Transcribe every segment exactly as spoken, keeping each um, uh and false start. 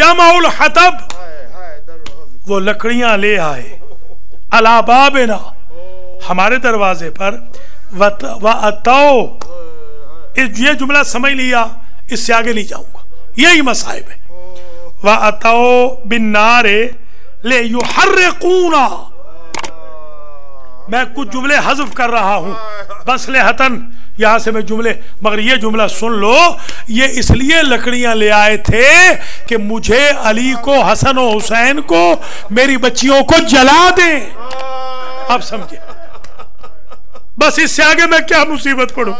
जमाउल हतब, वो लकड़ियां ले आए अलाबाबना हमारे दरवाजे पर। वाओ, ये जुमला समझ लिया, इससे आगे नहीं जाऊंगा, यही मसाइब है। वाओ बिन्नारे ले युहर्रिकूना, मैं कुछ जुमले हजफ कर रहा हूं बस लेहतन, यहां से मैं जुमले, मगर ये जुमला सुन लो, ये इसलिए लकड़ियां ले आए थे कि मुझे, अली को, हसन और हुसैन को, मेरी बच्चियों को जला दें। आप समझे, बस इससे आगे मैं क्या मुसीबत पड़ू।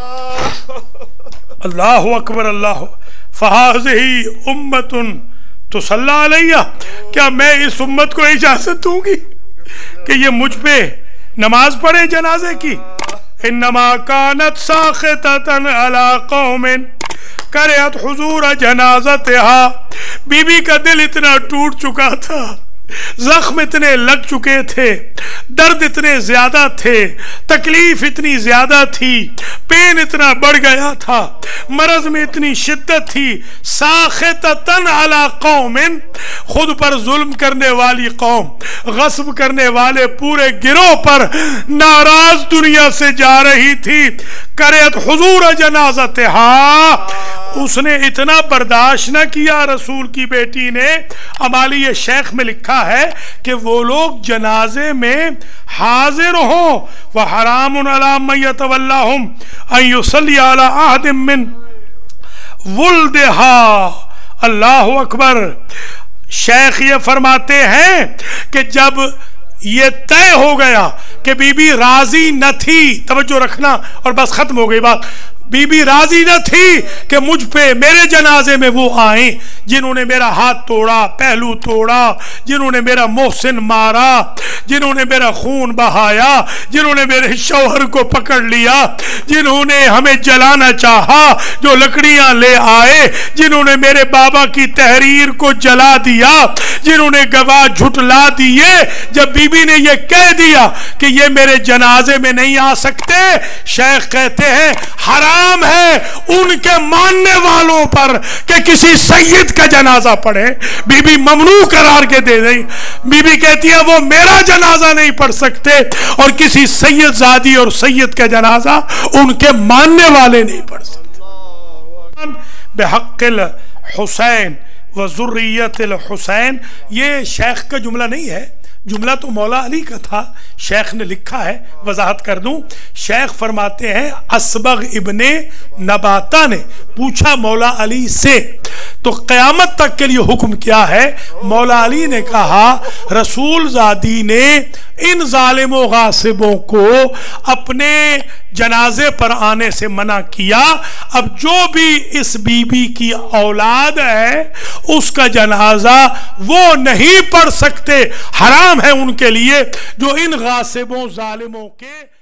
अल्लाह अकबर, अल्लाह। फहाज़ही उम्मतुन तुसल्ला अलैया, क्या मैं इस उम्मत को इजाजत दूंगी कि ये मुझ पे नमाज पढ़े जनाजे की। इन्नमा कानत साखिततन अला कौमिन करहत हुजूर जनाज़तहा, बीबी का दिल इतना टूट चुका था, जख्म इतने लग चुके थे, दर्द इतने ज्यादा थे, तकलीफ इतनी ज्यादा थी, पेन इतना बढ़ गया था, मरज में इतनी शिद्दत थी। साखिततन अला कौमिन, खुद पर जुल्म करने वाली कौम, गस्ब करने वाले पूरे गिरोह पर नाराज दुनिया से जा रही थी। करत हुजूर जनाज़तहा, उसने इतना बर्दाश्त न किया रसूल की बेटी ने। अमाली ये शेख में लिखा है कि वो लोग जनाजे में हाजिर हों। वह हराम अला मन यतवल्लाहुम अन युसल्ली अला अहदिम मिन वुल्दिहा। अल्लाहु अकबर। शेख ये फरमाते हैं कि जब ये तय हो गया कि बीबी राजी न थी, तवज्जो रखना, और बस खत्म हो गई बात, बीबी राजी न थी कि मुझ पे, मेरे जनाजे में वो आए जिन्होंने मेरा हाथ तोड़ा, पहलू तोड़ा, जिन्होंने मेरा मोहसिन मारा, जिन्होंने मेरा खून बहाया, जिन्होंने मेरे शौहर को पकड़ लिया, जिन्होंने हमें जलाना चाहा, जो लकड़ियां ले आए, जिन्होंने मेरे बाबा की तहरीर को जला दिया, जिन्होंने गवाह झुटला दिए। जब बीबी ने यह कह दिया कि ये मेरे जनाजे में नहीं आ सकते, शेख कहते हैं हराम है उनके मानने वालों पर कि किसी सैयद का जनाजा पढ़े। बीबी ममनू करार के दे दी। बीबी कहती है वो मेरा जनाजा नहीं पढ़ सकते और किसी सैयद जादी और सैयद का जनाजा उनके मानने वाले नहीं पढ़ सकते। बेहक्किल हुसैन व ज़ुर्रियतिल हुसैन, ये शेख का जुमला नहीं है, जुमला तो मौला अली का था, शेख ने लिखा है। वजाहत कर दूं, शेख फरमाते हैं असबग इब्ने नबाता ने पूछा मौला अली से तो क़यामत तक के लिए हुक्म क्या है। मौला अली ने कहा रसूल ज़ादी ने इन ज़ालिमों गासिबों को अपने जनाजे पर आने से मना किया, अब जो भी इस बीबी की औलाद है उसका जनाजा वो नहीं पढ़ सकते, हराम है उनके लिए जो इन गासिबों ज़ालिमों के